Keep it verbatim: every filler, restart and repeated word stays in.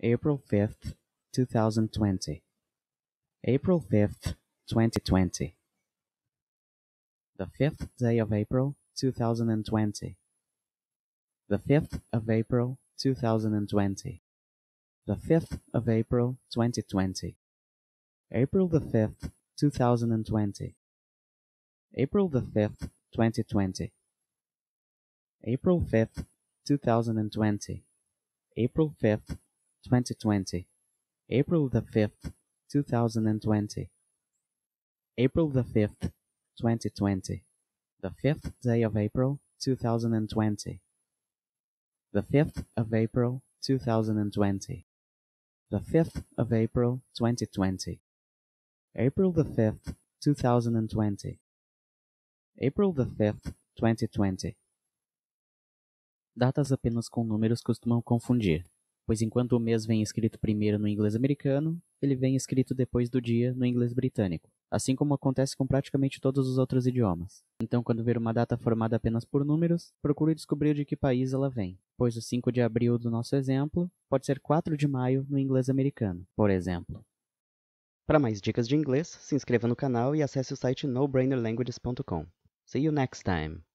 April fifth, two thousand twenty. April fifth, twenty twenty. The fifth day of April, two thousand twenty. The fifth of April, two thousand twenty. The fifth of April, twenty twenty. April the fifth, two thousand twenty. April the fifth, twenty twenty. April fifth, two thousand twenty. April fifth, twenty twenty. April the fifth, two thousand twenty. April the fifth, twenty twenty. The fifth day of April, two thousand twenty. The fifth of April, two thousand twenty. The fifth of April, twenty twenty. April the fifth, two thousand twenty. April the fifth, twenty twenty. Datas apenas com números costumam confundir, pois enquanto o mês vem escrito primeiro no inglês americano, ele vem escrito depois do dia no inglês britânico, assim como acontece com praticamente todos os outros idiomas. Então, quando ver uma data formada apenas por números, procure descobrir de que país ela vem, pois o cinco de abril do nosso exemplo pode ser quatro de maio no inglês americano, por exemplo. Para mais dicas de inglês, se inscreva no canal e acesse o site no brainer languages ponto com. See you next time!